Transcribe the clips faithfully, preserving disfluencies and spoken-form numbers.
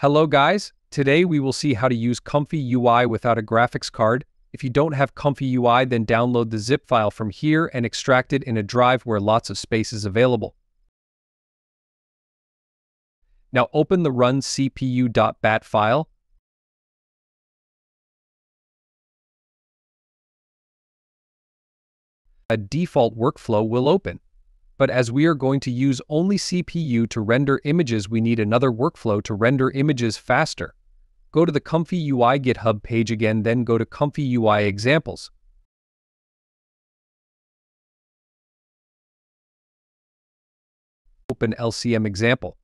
Hello guys, today we will see how to use ComfyUI without a graphics card. If you don't have ComfyUI, then download the zip file from here and extract it in a drive where lots of space is available. Now open the run C P U dot bat file. A default workflow will open. But as we are going to use only C P U to render images, we need another workflow to render images faster. Go to the ComfyUI GitHub page again, then go to ComfyUI examples. Open L C M example.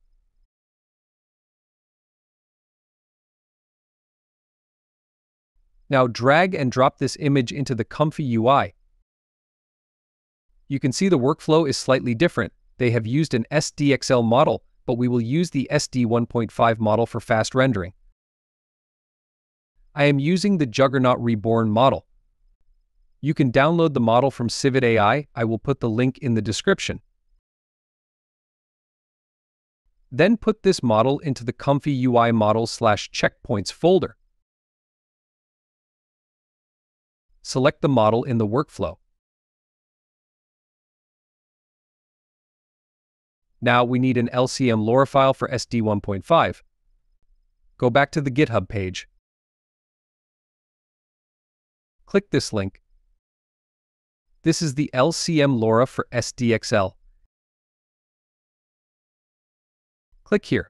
Now drag and drop this image into the ComfyUI. You can see the workflow is slightly different. They have used an S D X L model, but we will use the S D one point five model for fast rendering. I am using the Juggernaut Reborn model. You can download the model from CivitAI. I will put the link in the description. Then put this model into the ComfyUI model slash checkpoints folder. Select the model in the workflow. Now we need an L C M LoRa file for S D one point five. Go back to the GitHub page. Click this link. This is the L C M LoRa for S D X L. Click here.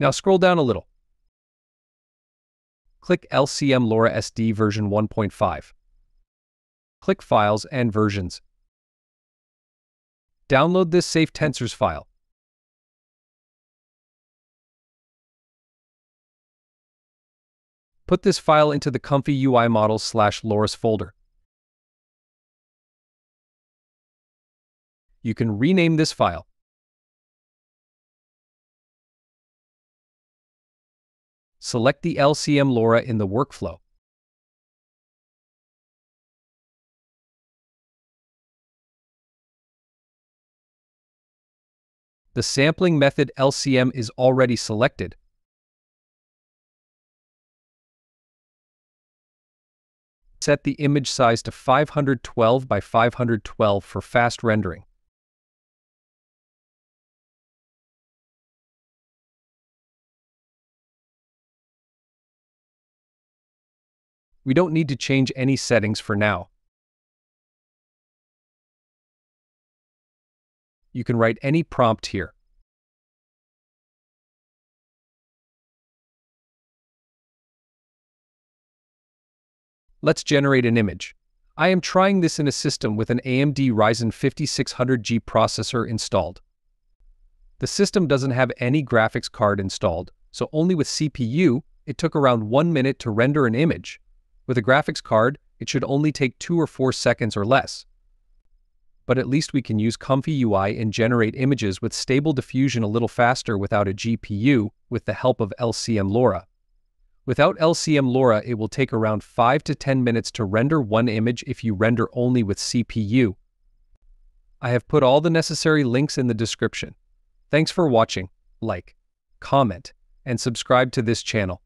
Now scroll down a little. Click L C M LoRa S D version one point five. Click Files and Versions. Download this safe tensors file. Put this file into the ComfyUI model slash loras folder. You can rename this file. Select the L C M LoRa in the workflow. The sampling method L C M is already selected. Set the image size to five hundred twelve by five hundred twelve for fast rendering. We don't need to change any settings for now. You can write any prompt here. Let's generate an image. I am trying this in a system with an A M D Ryzen fifty-six hundred G processor installed. The system doesn't have any graphics card installed, so only with C P U, it took around one minute to render an image. With a graphics card, it should only take two or four seconds or less. But at least we can use ComfyUI and generate images with Stable Diffusion a little faster without a G P U with the help of L C M LoRa. Without L C M LoRa, it will take around five to ten minutes to render one image if you render only with C P U. I have put all the necessary links in the description. Thanks for watching. Like, comment, and subscribe to this channel.